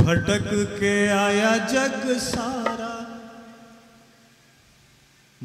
भटक के आया जग सारा,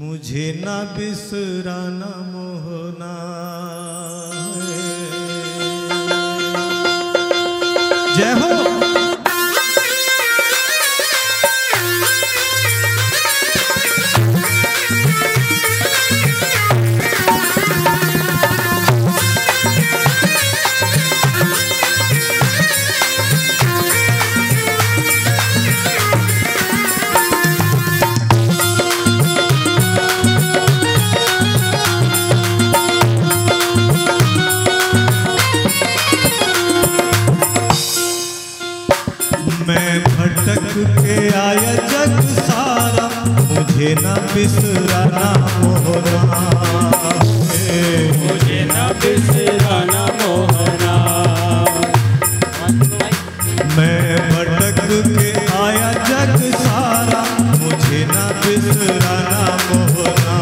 मुझे ना बिसराना मोहना। जय हो। मुझे ना बिसराना मोहना। मैं भटक के आया जग सारा, मुझे ना बिसराना मोहना।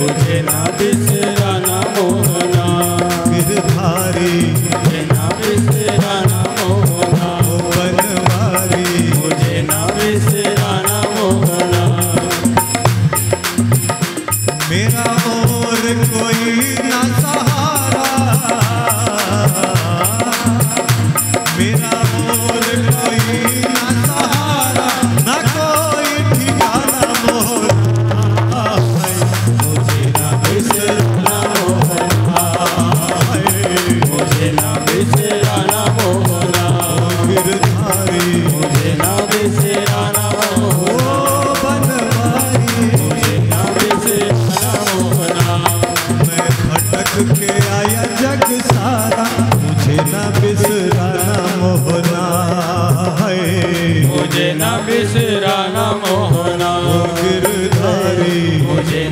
मुझे ना बिसराना मोहना। गिरधारी मुझे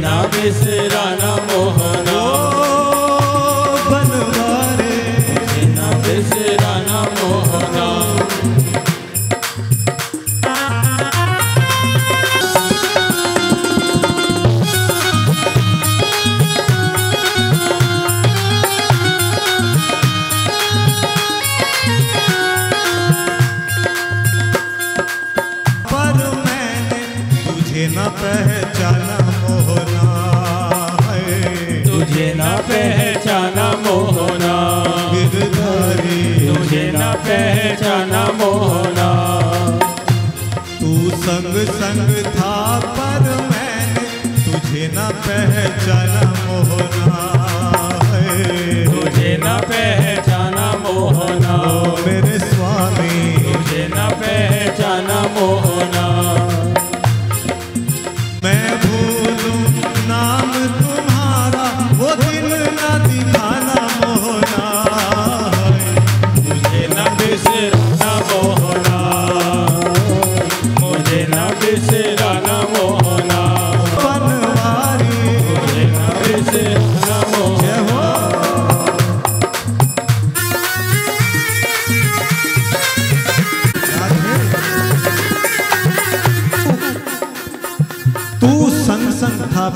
ना बिसराना मोहना। बनवारी मुझे ना बिसराना मोहना।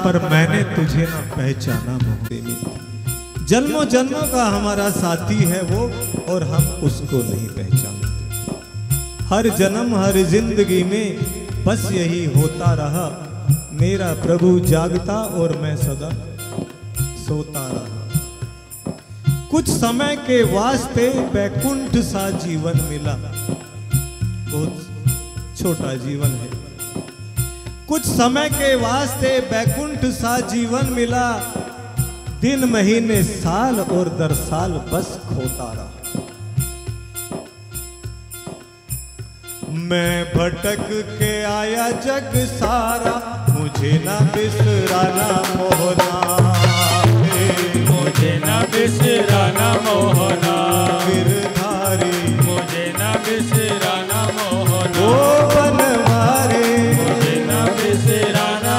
पर मैंने तुझे ना पहचाना मोहना। जन्मों जन्मों का हमारा साथी है वो, और हम उसको नहीं पहचानते। हर जन्म हर जिंदगी में बस यही होता रहा, मेरा प्रभु जागता और मैं सदा सोता रहा। कुछ समय के वास्ते बैकुंठ सा जीवन मिला, बहुत छोटा जीवन है। कुछ समय के वास्ते बैकुंठ सा जीवन मिला, दिन महीने साल और दर साल बस खोता रहा। मैं भटक के आया जग सारा, मुझे ना बिसराना मोहना। मुझे ना बिसराना मोहना। गिरधारी मुझे ना बिसराना मोहना। बनवारी मुझे ना बिसराना।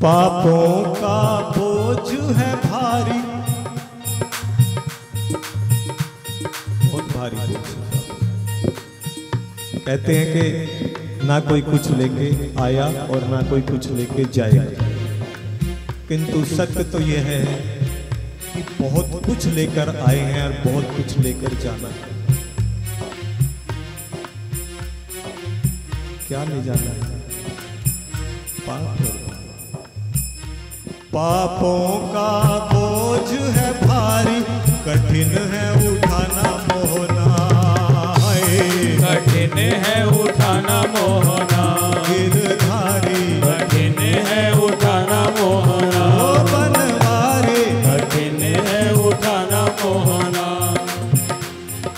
पापों का बोझ है भारी, बहुत भारी बोझ है। कहते हैं कि ना कोई कुछ लेके आया और ना कोई कुछ लेके जाएगा, किंतु सत्य तो यह है कि बहुत कुछ लेकर आए हैं और बहुत कुछ लेकर जाना है। क्या ले जाना है? पापों का बोझ है भारी, कठिन है उठाना मोहना, कठिन है उठाना मोहना, गिरधारी कठिन है उठाना मोहना,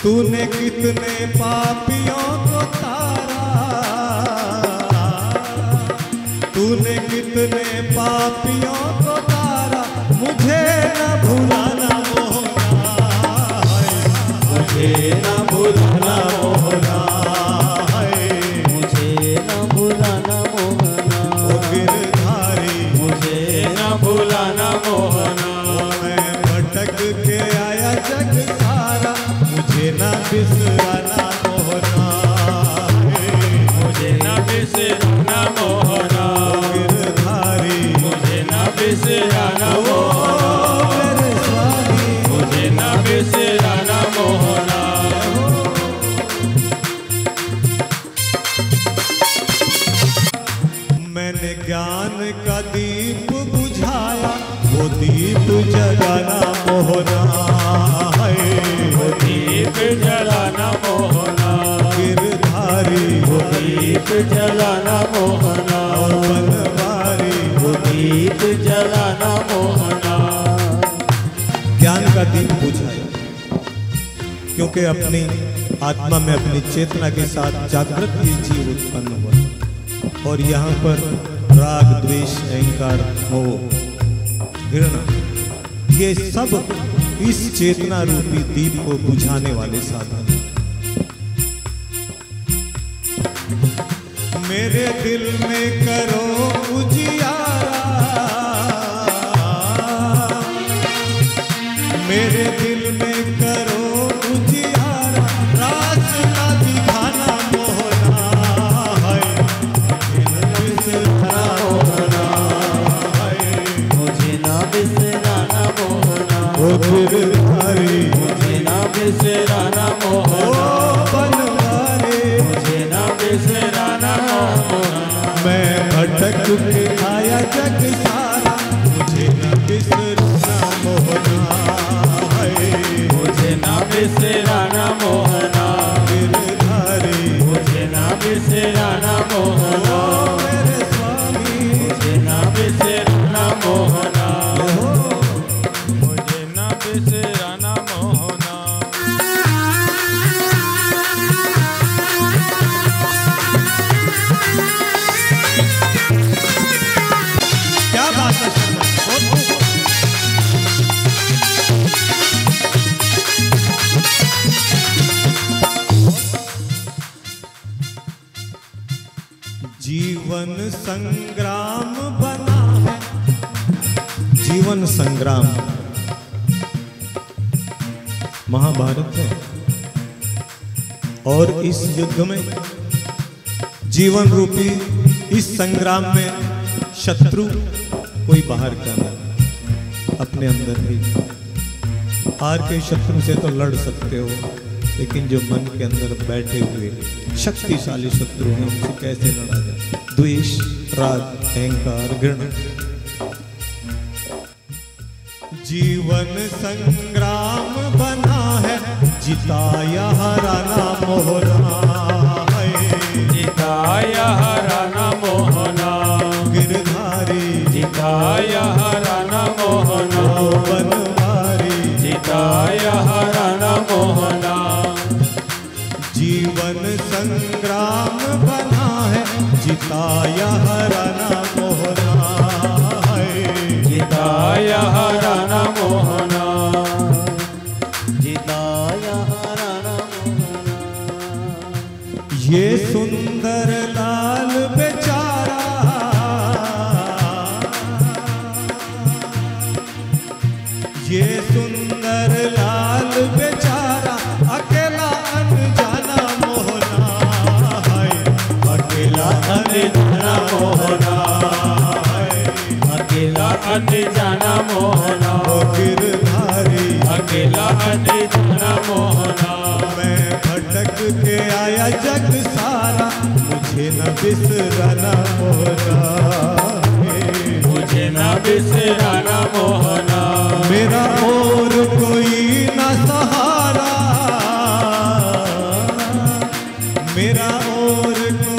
तूने कितने पापियों को तारा, तूने कितने पापियों को तारा, मुझे न भुलाना मोहना, मुझे न भुलाना मोहना, मुझे न भुलाना मोहना, ओ गिरधारी मुझे न भुलाना मोहना, मैं भटक के आया जग सारा, मुझे ना बिसराना मोहना, मुझे ना बिसराना मोहना, गिरधारी मुझे ना बिसराना मोहना, मेरे स्वामी मुझे ना बिसराना मोहना। मैंने ज्ञान का दीप बुझाया, वो दीप जगाना मोहना, वो दीप जलाना मोहना, गिरधारी वो दीप जलाना मोहना, बनवारी वो दीप जलाना मोहना। ज्ञान का दीप बुझाया, क्योंकि अपनी आत्मा में अपनी चेतना के साथ जागृत ये जीव उत्पन्न हुआ, और यहाँ पर राग द्वेष अहंकार मोह घृणा ये सब इस चेतना रूपी दीप को बुझाने वाले साधन। मेरे दिल में करो उजियारा, मेरे दिल में करो उजियारा, रास्ता दिखाना मोहना, मुझे ना बिसराना मोहना, मुझे ना बिसराना मोहना, गिरधारी मुझे ना बिसराना मोहना, बनवारे मुझे ना बिसराना मोहना, मैं भटक के आया जग सारा, मुझे ना बिसराना मोहना, मुझे ना बिसराना मोहना, गिरधारी मुझे ना बिसराना मोहना, मेरे स्वामी मुझे ना बिसराना मोहना। जीवन संग्राम बना है, जीवन संग्राम महाभारत है, और इस युद्ध में जीवन रूपी इस संग्राम में शत्रु कोई बाहर का नहीं, अपने अंदर ही। बाहर के शत्रु से तो लड़ सकते हो, लेकिन जो मन के अंदर बैठे हुए शक्तिशाली शत्रु हैं उनसे कैसे लड़ा जाए? द्वेष राग अहंकार घृणा। जीवन संग्राम बना है, जिताया हराना मोहना, जिताया हराना मोहना, गिरधारी जिताया हराना मोहना, बनवारी जिताया हराना मोहना। जीवन संग्राम बना है, जिताया हराना मोहना, जिताया हराना मोहना, जिताया हराना मोहना। ये सुंदर लाल बेचारा, हरे मोहना अकेला अनजाना मोहना गिरधारी अकेला अनजाना मोहना मैं भटक के आया जग सारा मुझे न बिसराना मोहना मुझे न बिसराना मोहना मेरा और कोई न सहारा मेरा और